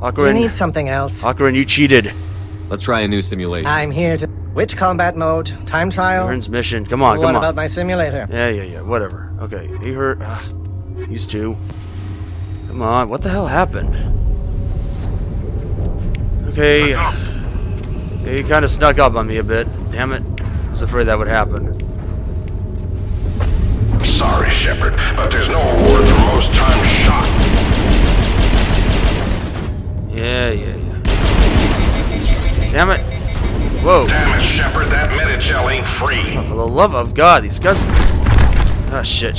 Ahern, you need something else. Ahern, you cheated. Let's try a new simulation. I'm here to... Which combat mode? Time trial? Ahern's mission. Come on, come on. What about my simulator? Yeah. Whatever. Okay. He hurt... these two. Come on. What the hell happened? Okay. He kind of snuck up on me a bit. Damn it. I was afraid that would happen. Sorry, Shepard, but there's no award for most time shot. Yeah. Damn it. Whoa. Damn it, Shepard, that metagel ain't free. Oh, for the love of God, these guys. Ah, shit.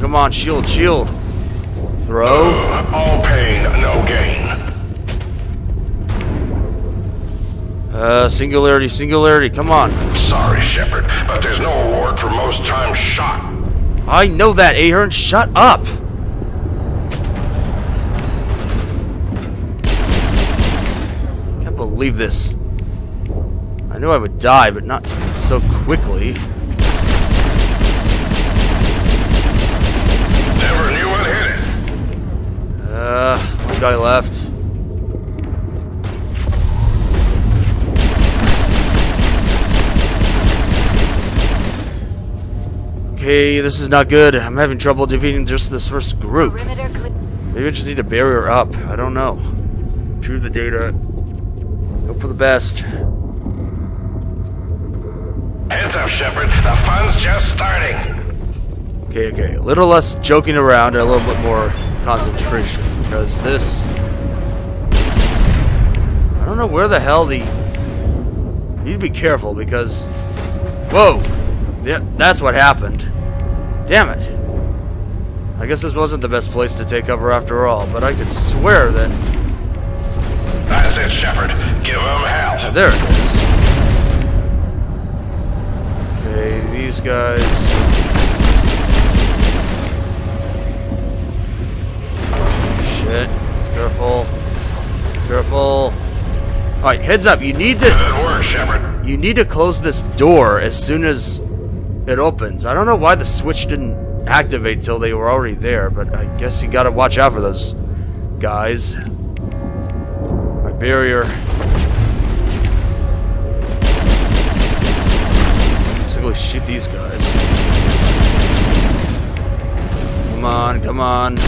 Come on, shield. Throw. All pain, no gain. Singularity, come on. Sorry, Shepard, but there's no award for most time shot. I know that, Ahern. Shut up. Can't believe this. I knew I would die, but not so quickly. One guy left. Okay, this is not good. I'm having trouble defeating just this first group. Maybe I just need to barrier up. I don't know. Retrieve the data. Hope for the best. Heads up, Shepard. The fun's just starting. Okay. A little less joking around and a little bit more concentration, because this... I don't know where the hell the... You need to be careful, because... Whoa! Yeah, that's what happened. Damn it. I guess this wasn't the best place to take cover after all, but I could swear that... That's it, Shepard. Give him hell. There it is. Okay, these guys... Shit. Careful. Alright, heads up. You need to... Good work, Shepard. You need to close this door as soon as it opens. I don't know why the switch didn't activate till they were already there, but I guess you gotta watch out for those guys. My barrier. Basically, shoot these guys. Come on.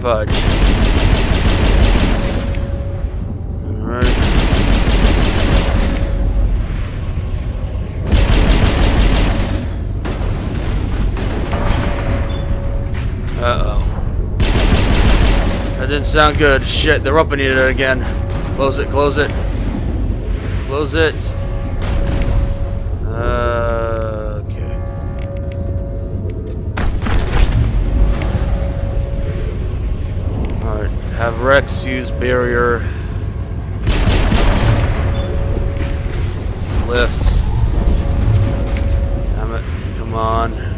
Fudge. Alright. Uh-oh. That didn't sound good. Shit, they're opening it again. Close it. Have Rex use barrier. Lift. Damn it. Come on.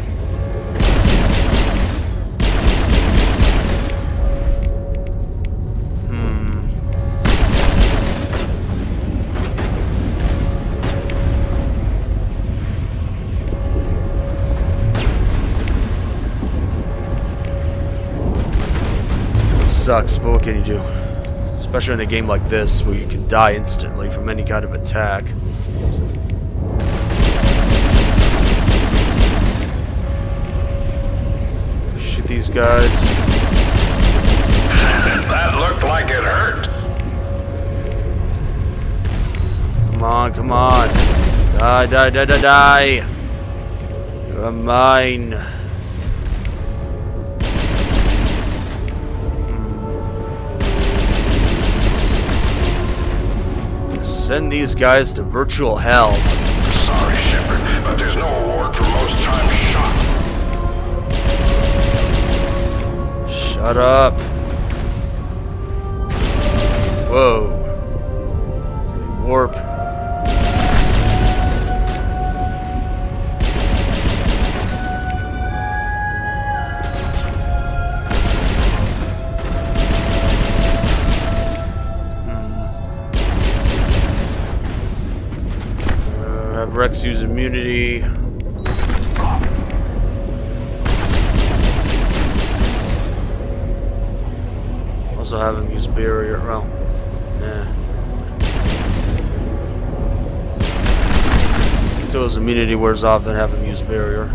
Sucks, but what can you do? Especially in a game like this, where you can die instantly from any kind of attack. Shoot these guys. That looked like it hurt. Come on. Die. You're mine. Send these guys to virtual hell. Sorry, Shepard, but there's no award for most time shot. Shut up. Whoa. Warp. Rex use immunity. also have him use barrier around. Yeah. Until his immunity wears off, then have him use barrier.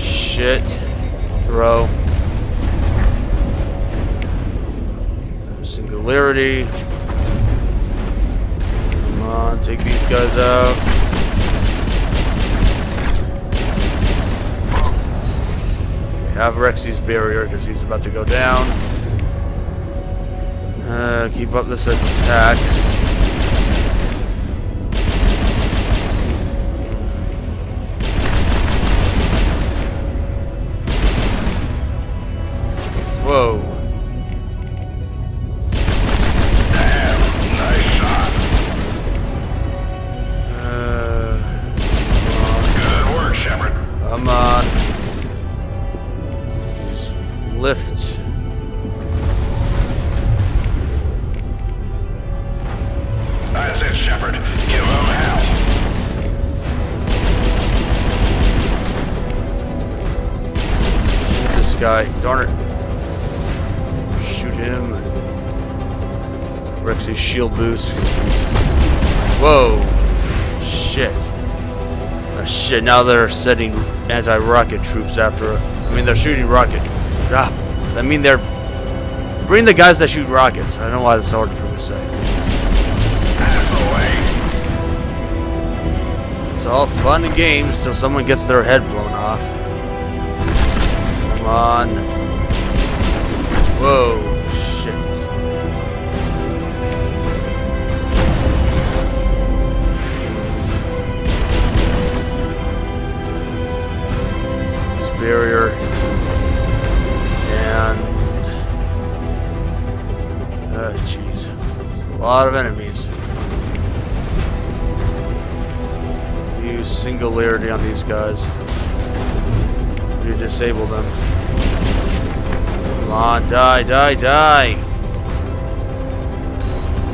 Shit. Throw. Singularity. Come on, take these guys out. Okay, have Rexy's barrier because he's about to go down. Keep up this attack. Whoa. Damn, nice shot. Good work, Shepard. Come on. Just lift. That's it, Shepard. Give him hell. This guy. Darn it. Him. Rexy's shield boost. Whoa. Shit. Oh, shit, now they're setting anti-rocket troops after her. I mean, they're shooting rocket. Ah, I mean, they're... Bring the guys that shoot rockets. I don't know why that's hard for me to say. Asshole. It's all fun and games till someone gets their head blown off. Come on. Whoa. Barrier and jeez, there's a lot of enemies. Use singularity on these guys. You disable them. Come on, die, die, die.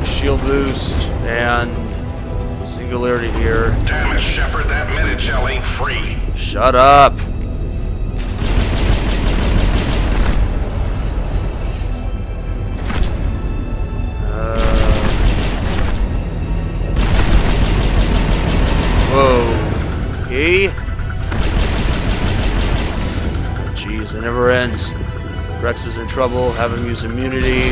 Shield boost and singularity here. Damn it, Shepard, that medi-gel ain't free. Shut up. Jeez, it never ends. Rex is in trouble. Have him use immunity.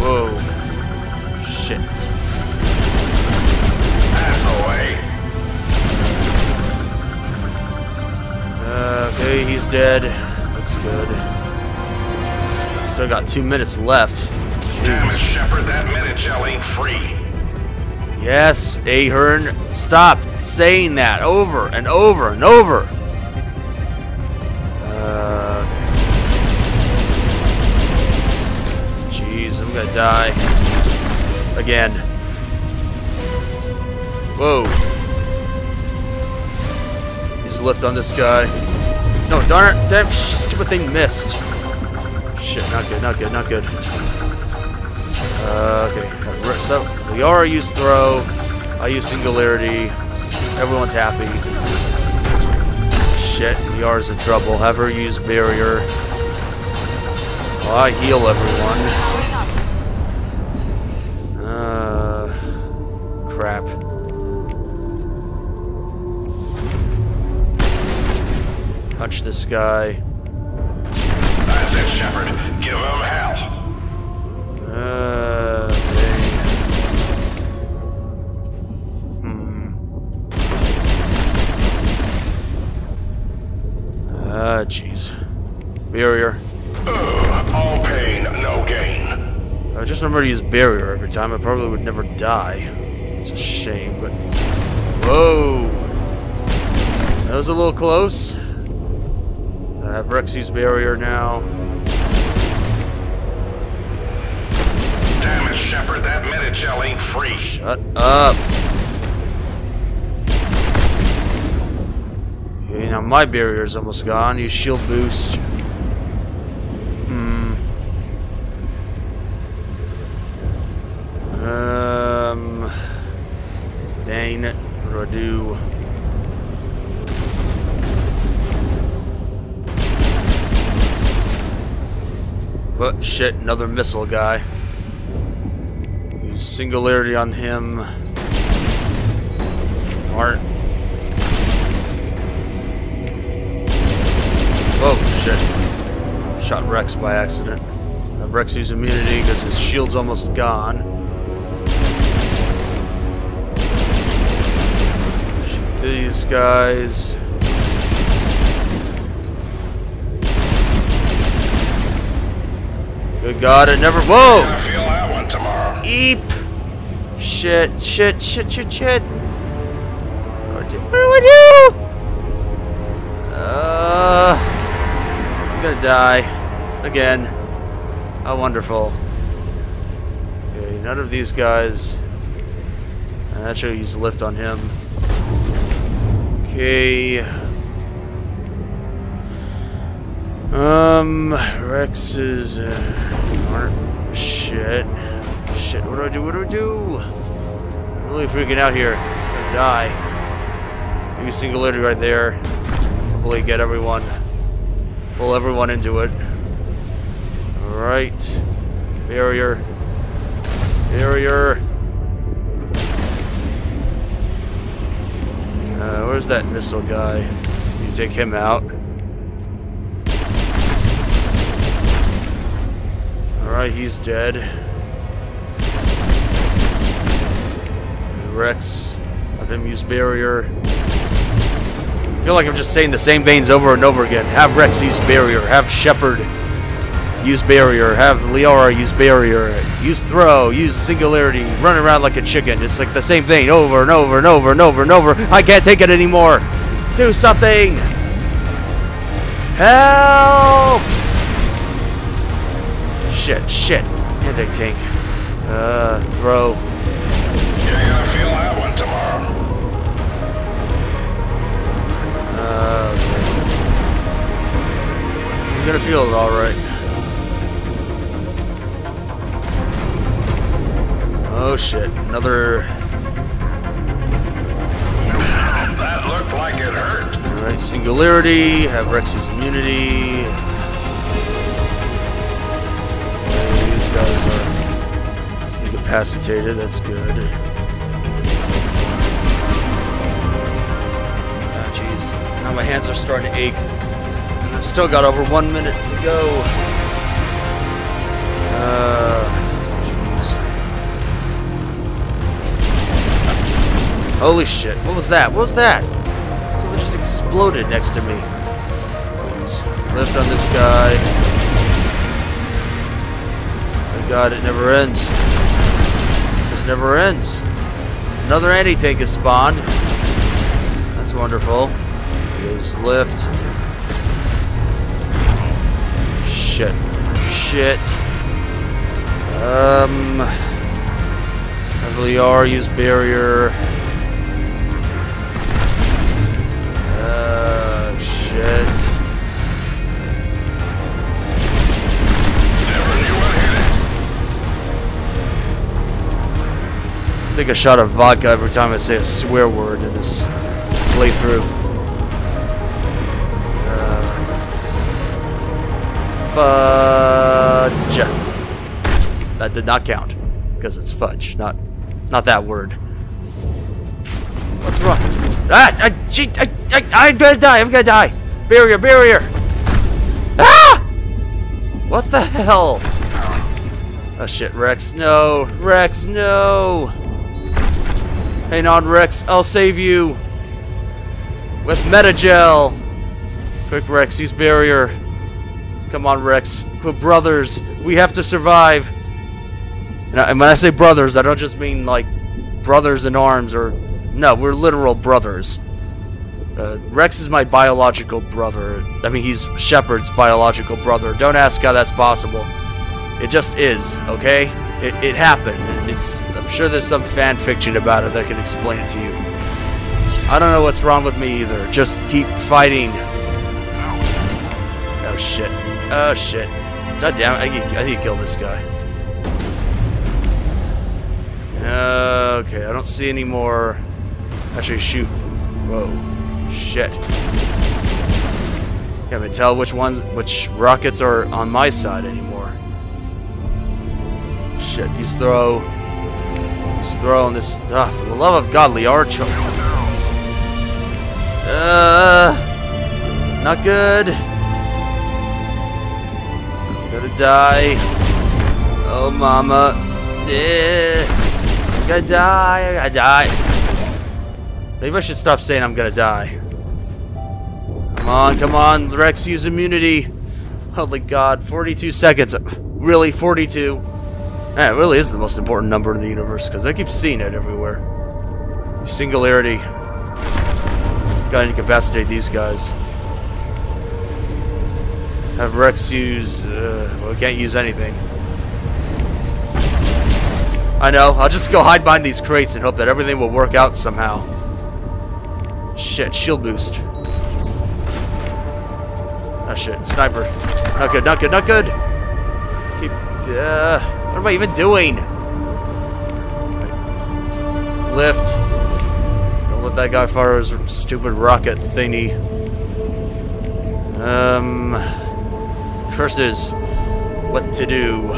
Whoa. Shit. That's away. Okay, he's dead. That's good. Still got 2 minutes left. Damn it, Shepard, that medi-gel ain't free. Yes, Ahern. Stop saying that over and over and over. Jeez, I'm gonna die. Again. Whoa. Use lift on this guy. No, darn it. Damn, stupid thing missed. Shit, not good, not good, not good. Okay, so Liara used throw, I used singularity, everyone's happy. Shit, Liara's in trouble, have her use barrier. Well, I heal everyone. Crap. Punch this guy. That's it, Shepard, give him hell. Jeez. Barrier. All pain, no gain. I just remember to use barrier every time. I probably would never die. It's a shame, but... Whoa! That was a little close. I have Rexy's barrier now. Damn it, Shepard, that medi-gel ain't free. Shut up. Okay, now my barrier is almost gone. Use shield boost. do. But shit, another missile guy. Use singularity on him. Aren't. Oh shit. Shot Rex by accident. I have Rex use immunity because his shield's almost gone. Shoot these guys. Good God, it never. Whoa! I feel that one tomorrow. Eep! Shit, shit, shit, shit, shit. What do I do? I'm gonna die. Again. How wonderful. Okay, none of these guys. I actually use lift on him. Okay. Rex is, shit. Shit, what do I do, what do I do? I'm really freaking out here. I'm gonna die. Maybe singularity right there. Hopefully get everyone, pull everyone into it. Alright. Barrier. Barrier. Where's that missile guy? You take him out. Alright, he's dead. Rex, have him use barrier. I feel like I'm just saying the same veins over and over again. Have Rex use barrier. Have Shepard use barrier. Have Liara use barrier. Use throw. Use singularity. Run around like a chicken. It's like the same thing over and over and over and over and over. I can't take it anymore. Do something. Help! Shit, shit. Can't take tank. Throw. You're gonna feel that one tomorrow. Okay. You're gonna feel it alright. Oh shit, another. That looked like it hurt. Alright, singularity, have Rex's immunity. Guys are incapacitated, that's good. Ah, jeez. Now my hands are starting to ache. And I've still got over 1 minute to go. Jeez. Holy shit, what was that? What was that? Something just exploded next to me. Lift on this guy. God, it never ends. It just never ends. Another anti-tank is spawned. That's wonderful. Here's lift. Shit. Shit. LR, use barrier. Shit. I take a shot of vodka every time I say a swear word in this playthrough. Fudge. That did not count because it's fudge, not that word. What's wrong? Ah! I'm gonna die! I'm gonna die! Barrier! Barrier! Ah! What the hell? Oh shit! Rex! No! Rex! No! Hang on, Rex, I'll save you. With metagel. Quick, Rex, use barrier. Come on, Rex. We're brothers. We have to survive. And when I say brothers, I don't just mean, like, brothers in arms or... No, we're literal brothers. Rex is my biological brother. I mean, he's Shepard's biological brother. Don't ask how that's possible. It just is, okay? It happened. I'm sure there's some fan fiction about it that can explain it to you. I don't know what's wrong with me either. Just keep fighting. Oh shit. Oh shit. God damn it. I need to kill this guy. Okay, I don't see any more Actually, shoot. Whoa. Shit. Can't even tell which rockets are on my side anymore. Shit, he's throwing this stuff. For the love of God, Liara. Not good. I'm gonna die. Oh, mama. I'm gonna die. I gotta die. Maybe I should stop saying I'm gonna die. Come on, come on. Rex, use immunity. Holy God. 42 seconds. Really, 42? That really is the most important number in the universe, because I keep seeing it everywhere. Singularity. Gotta incapacitate these guys. Have Rex use... well, we can't use anything. I know. I'll just go hide behind these crates and hope that everything will work out somehow. Shit, shield boost. Oh shit, sniper. Not good, not good, not good! Keep... what am I even doing? Right. Lift. Don't let that guy fire his stupid rocket thingy. Curses. What to do?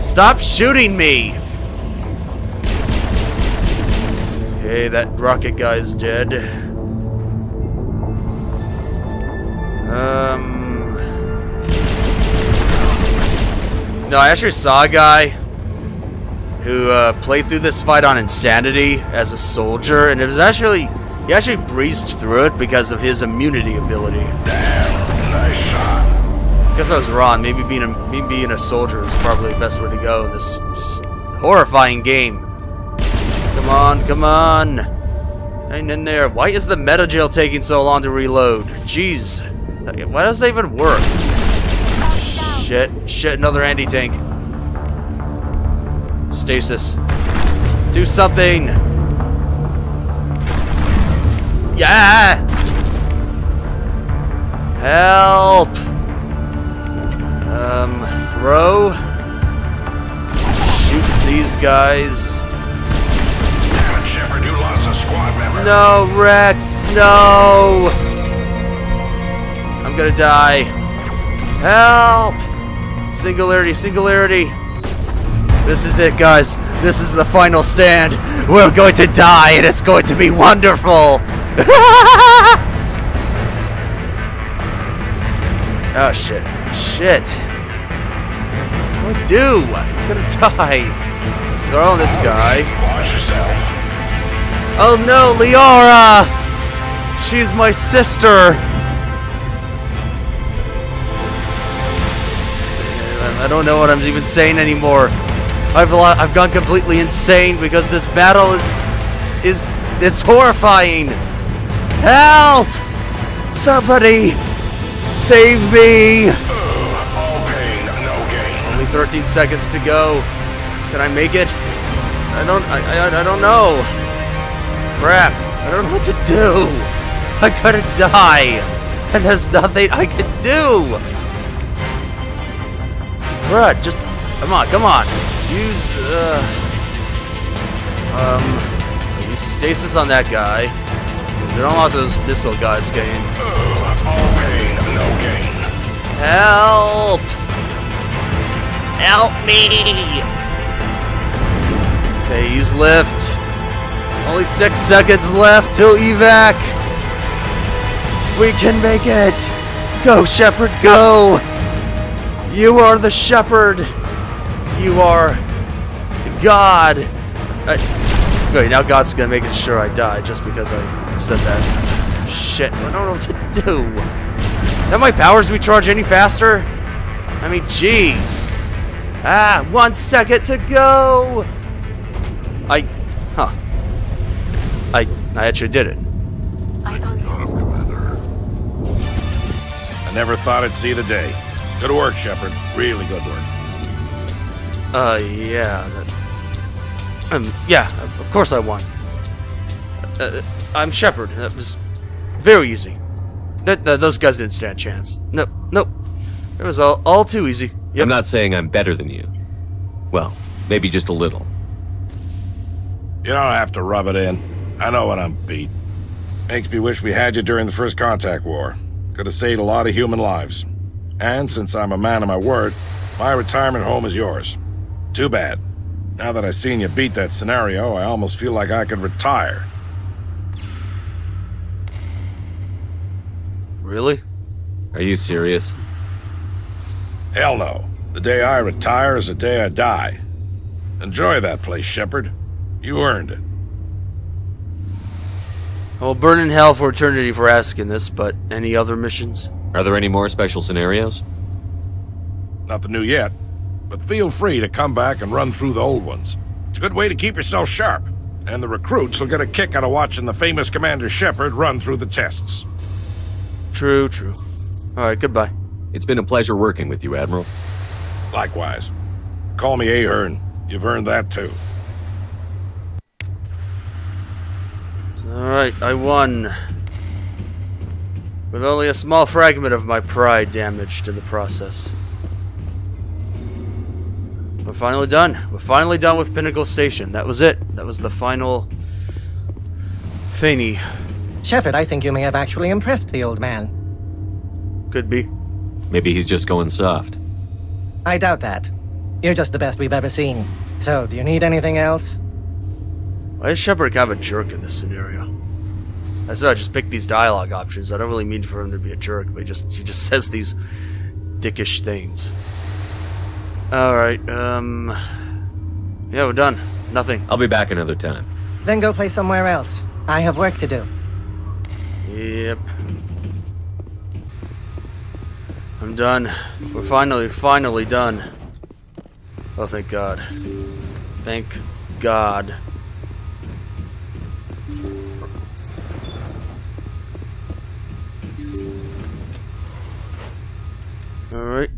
Stop shooting me! Okay, that rocket guy's dead. No, I actually saw a guy who played through this fight on Insanity as a soldier, and it was actually... he actually breezed through it because of his immunity ability. I guess I was wrong. Maybe being a soldier is probably the best way to go in this horrifying game. Come on, come on. Hang in there. Why is the metagel taking so long to reload? Jeez. Why does that even work? Shit, shit, another anti-tank. Stasis. Do something! Yeah! Help! Throw. Shoot these guys. Damn it, Shepard, you lost a squad member. No, Rex, no! I'm gonna die. Help! Singularity, singularity. This is it, guys. This is the final stand. We're going to die, and it's going to be wonderful. Oh, shit. Shit. What do I do? I'm gonna die. Just throw this guy. Watch yourself. Oh, no, Liara! She's my sister. I don't know what I'm even saying anymore. I've gone completely insane because this battle it's horrifying. Help! Somebody save me! All pain, no gain. Only 13 seconds to go. Can I make it? I don't know. Crap! I don't know what to do. I gotta die, and there's nothing I can do. Bruh, just come on, come on. Use use stasis on that guy. Cause we don't want those missile guys getting. All pain, no gain. Help! Help me! Okay, use lift. Only 6 seconds left till evac. We can make it. Go, Shepard, go! You are the Shepard. You are God. Okay, now God's gonna make sure I die just because I said that. Shit, I don't know what to do. Have my powers recharge any faster? I mean, jeez. Ah, 1 second to go. I actually did it. I got him, Commander. I never thought I'd see the day. Good work, Shepard. Really good work. Yeah. Yeah, of course I won. I'm Shepard. That was very easy. Those guys didn't stand a chance. No, nope. It was all too easy. Yep. I'm not saying I'm better than you. Well, maybe just a little. You don't have to rub it in. I know when I'm beat. Makes me wish we had you during the first contact war. Could have saved a lot of human lives. And since I'm a man of my word, my retirement home is yours. Too bad. Now that I've seen you beat that scenario, I almost feel like I could retire. Really? Are you serious? Hell no. The day I retire is the day I die. Enjoy that place, Shepard. You earned it. I'll burn in hell for eternity for asking this, but any other missions? Are there any more special scenarios? Nothing new yet, but feel free to come back and run through the old ones. It's a good way to keep yourself sharp, and the recruits will get a kick out of watching the famous Commander Shepard run through the tests. True, true. Alright, goodbye. It's been a pleasure working with you, Admiral. Likewise. Call me Ahern. You've earned that, too. Alright, I won. With only a small fragment of my pride damaged in the process. We're finally done. We're finally done with Pinnacle Station. That was it. That was the final thingy. Shepard, I think you may have actually impressed the old man. Could be. Maybe he's just going soft. I doubt that. You're just the best we've ever seen. So, do you need anything else? Why is Shepard kind of a jerk in this scenario? I said I just picked these dialogue options. I don't really mean for him to be a jerk, but he just says these dickish things. Alright, yeah, we're done. Nothing. I'll be back another time. Then go play somewhere else. I have work to do. Yep. I'm done. We're finally done. Oh, thank God. Thank God. Alright.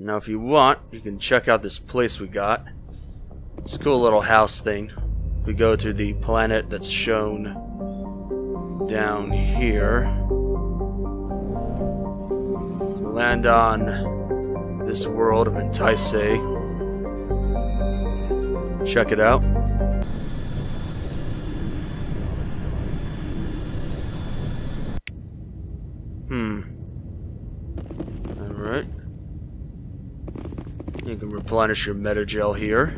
Now, if you want, you can check out this place we got. It's a cool little house thing. We go to the planet that's shown down here. Land on this world of Entisei. Check it out. Alright. You can replenish your metagel here.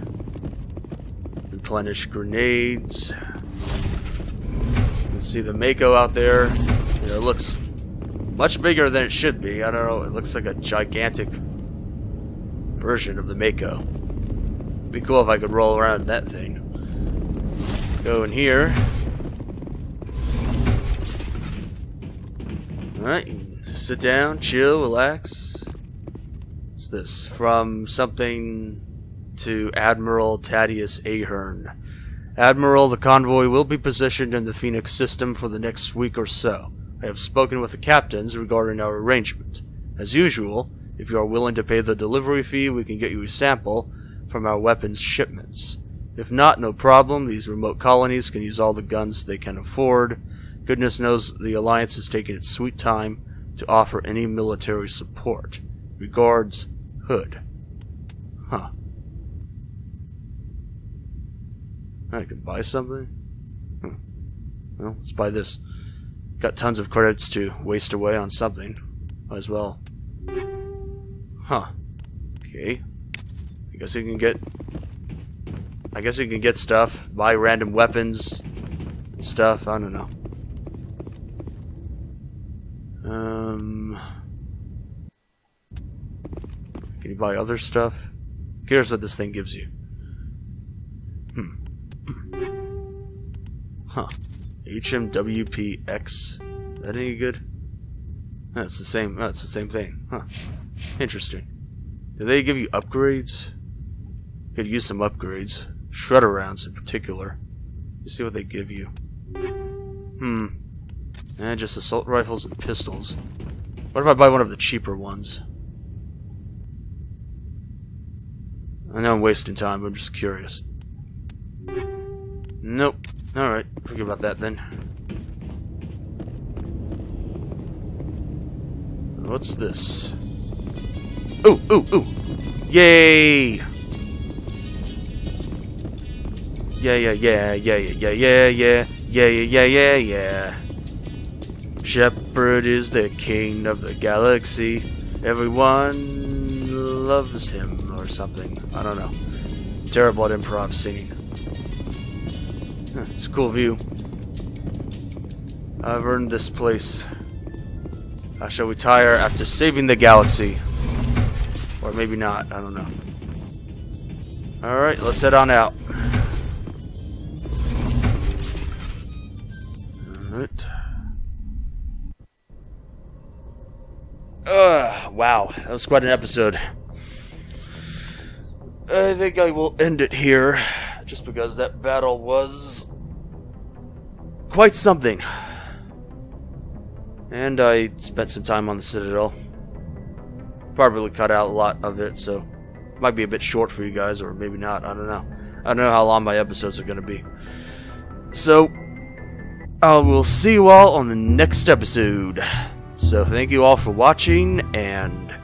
Replenish grenades. You can see the Mako out there. Yeah, it looks much bigger than it should be. I don't know, it looks like a gigantic version of the Mako. It'd be cool if I could roll around in that thing. Go in here. Alright, sit down, chill, relax. What's this? From something to Admiral Thaddeus Ahern. Admiral, the convoy will be positioned in the Phoenix system for the next week or so. I have spoken with the captains regarding our arrangement. As usual, if you are willing to pay the delivery fee, we can get you a sample from our weapons shipments. If not, no problem. These remote colonies can use all the guns they can afford. Goodness knows the Alliance has taken its sweet time to offer any military support. Regards, Hood. Huh. I can buy something? Hmm. Well, let's buy this. Got tons of credits to waste away on something. Might as well. Huh. Okay. I guess you can get stuff. Buy random weapons and stuff. I don't know. Can you buy other stuff? Here's what this thing gives you. Huh. HMWPX. Is that any good? That's the same. That's the same thing. Huh. Interesting. Do they give you upgrades? Could use some upgrades. Shredder rounds in particular. You see what they give you. And just assault rifles and pistols. What if I buy one of the cheaper ones? I know I'm wasting time, but I'm just curious. Nope. Alright, forget about that then. What's this? Ooh, ooh, ooh! Yay! Yeah. Shepard is the king of the galaxy. Everyone loves him or something. I don't know. Terrible at improv singing. Huh, it's a cool view. I've earned this place. I shall retire after saving the galaxy. Or maybe not. I don't know. Alright, let's head on out. Alright. Wow, that was quite an episode. I think I will end it here, just because that battle was quite something. And I spent some time on the Citadel. Probably cut out a lot of it, so it might be a bit short for you guys, or maybe not, I don't know. I don't know how long my episodes are going to be. So, I will see you all on the next episode. So thank you all for watching, and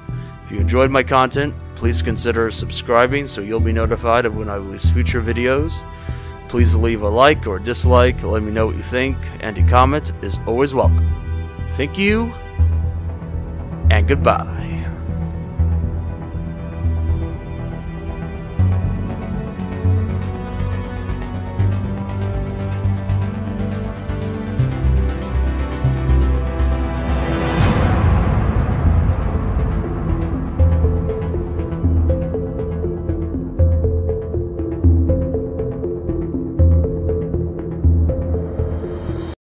if you enjoyed my content, please consider subscribing so you'll be notified of when I release future videos. Please leave a like or dislike, let me know what you think, and a comment is always welcome. Thank you, and goodbye.